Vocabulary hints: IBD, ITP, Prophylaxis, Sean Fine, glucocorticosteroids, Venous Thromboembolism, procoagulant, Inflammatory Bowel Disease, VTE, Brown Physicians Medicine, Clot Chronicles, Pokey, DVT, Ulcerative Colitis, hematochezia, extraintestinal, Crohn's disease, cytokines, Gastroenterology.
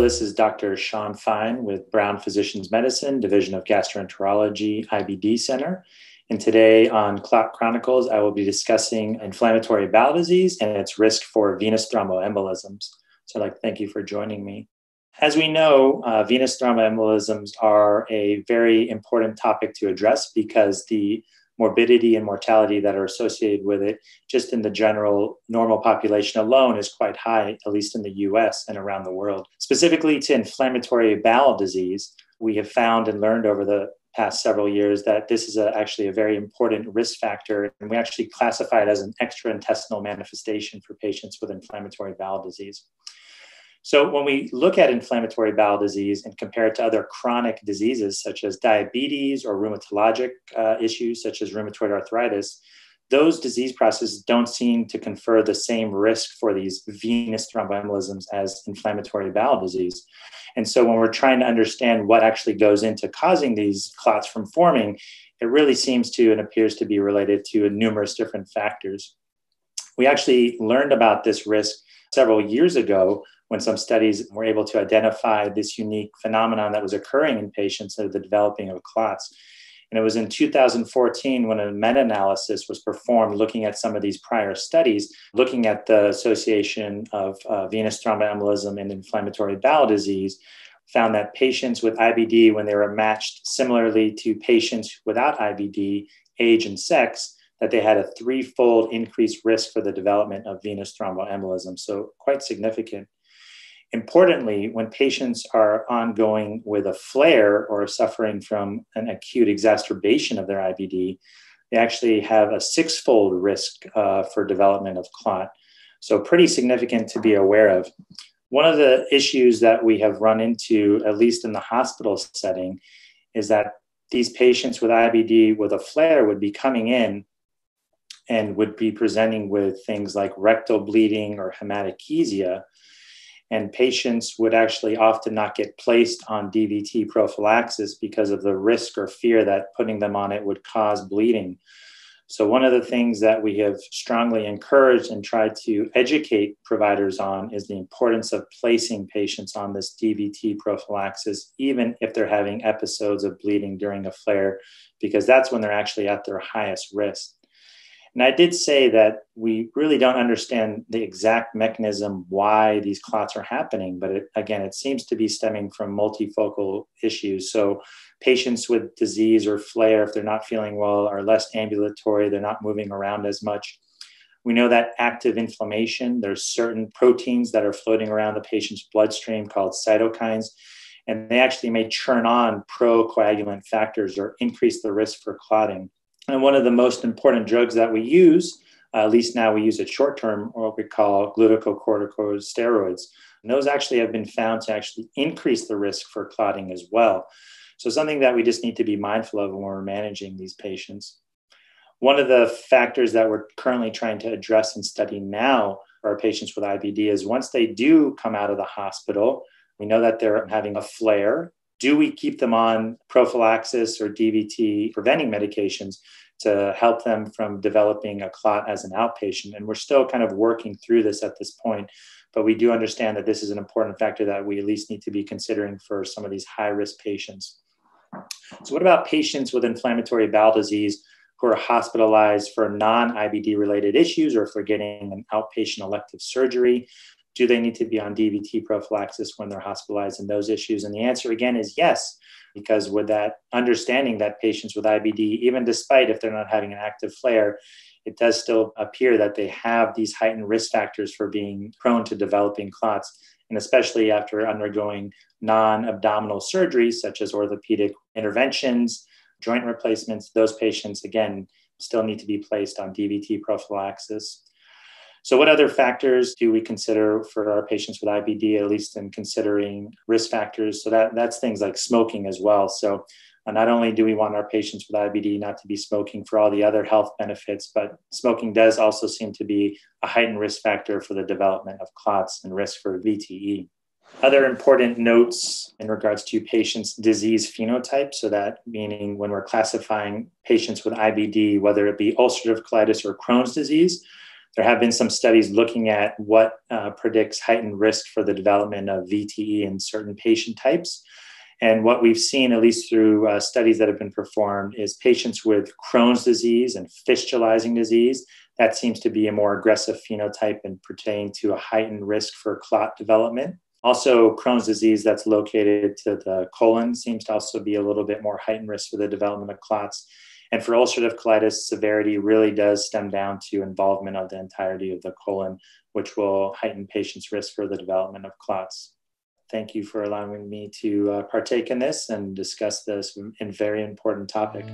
Hello, this is Dr. Sean Fine with Brown Physicians Medicine, Division of Gastroenterology, IBD Center. And today on Clot Chronicles, I will be discussing inflammatory bowel disease and its risk for venous thromboembolisms. So I'd like to thank you for joining me. As we know, venous thromboembolisms are a very important topic to address because the morbidity and mortality that are associated with it, just in the general normal population alone, is quite high, at least in the US and around the world. Specifically to inflammatory bowel disease, we have found and learned over the past several years that this is actually a very important risk factor, and we actually classify it as an extraintestinal manifestation for patients with inflammatory bowel disease. So when we look at inflammatory bowel disease and compare it to other chronic diseases such as diabetes or rheumatologic issues such as rheumatoid arthritis, those disease processes don't seem to confer the same risk for these venous thromboembolisms as inflammatory bowel disease. And so when we're trying to understand what actually goes into causing these clots from forming, it really seems to and appears to be related to numerous different factors. We actually learned about this risk several years ago when some studies were able to identify this unique phenomenon that was occurring in patients of the developing of clots. And it was in 2014 when a meta-analysis was performed looking at some of these prior studies, looking at the association of venous thromboembolism and inflammatory bowel disease, found that patients with IBD, when they were matched similarly to patients without IBD, age and sex, that they had a threefold increased risk for the development of venous thromboembolism, so quite significant. Importantly, when patients are ongoing with a flare or suffering from an acute exacerbation of their IBD, they actually have a six-fold risk for development of clot, so pretty significant to be aware of. One of the issues that we have run into, at least in the hospital setting, is that these patients with IBD with a flare would be coming in and would be presenting with things like rectal bleeding or hematochezia. And patients would actually often not get placed on DVT prophylaxis because of the risk or fear that putting them on it would cause bleeding. So one of the things that we have strongly encouraged and tried to educate providers on is the importance of placing patients on this DVT prophylaxis, even if they're having episodes of bleeding during a flare, because that's when they're actually at their highest risk. And I did say that we really don't understand the exact mechanism why these clots are happening, but it seems to be stemming from multifocal issues. So patients with disease or flare, if they're not feeling well, are less ambulatory, they're not moving around as much. We know that active inflammation, there's certain proteins that are floating around the patient's bloodstream called cytokines, and they actually may turn on procoagulant factors or increase the risk for clotting. And one of the most important drugs that we use, at least now we use it short term, or what we call glucocorticosteroids. And those actually have been found to actually increase the risk for clotting as well. So something that we just need to be mindful of when we're managing these patients. One of the factors that we're currently trying to address and study now for our patients with IBD is once they do come out of the hospital, we know that they're having a flare. Do we keep them on prophylaxis or DVT preventing medications to help them from developing a clot as an outpatient? And we're still kind of working through this at this point, but we do understand that this is an important factor that we at least need to be considering for some of these high-risk patients. So what about patients with inflammatory bowel disease who are hospitalized for non-IBD related issues, or if they're getting an outpatient elective surgery? Do they need to be on DVT prophylaxis when they're hospitalized in those issues? And the answer again is yes, because with that understanding that patients with IBD, even despite if they're not having an active flare, it does still appear that they have these heightened risk factors for being prone to developing clots, and especially after undergoing non-abdominal surgery, such as orthopedic interventions, joint replacements, those patients, again, still need to be placed on DVT prophylaxis. So what other factors do we consider for our patients with IBD, at least in considering risk factors? So that's things like smoking as well. So not only do we want our patients with IBD not to be smoking for all the other health benefits, but smoking does also seem to be a heightened risk factor for the development of clots and risk for VTE. Other important notes in regards to patients' disease phenotype, so that meaning when we're classifying patients with IBD, whether it be ulcerative colitis or Crohn's disease, There have been some studies looking at what predicts heightened risk for the development of VTE in certain patient types. And what we've seen, at least through studies that have been performed, is patients with Crohn's disease and fistulizing disease. That seems to be a more aggressive phenotype and pertain to a heightened risk for clot development. Also, Crohn's disease that's located to the colon seems to also be a little bit more heightened risk for the development of clots. And for ulcerative colitis, severity really does stem down to involvement of the entirety of the colon, which will heighten patients' risk for the development of clots. Thank you for allowing me to partake in this and discuss this very important topic.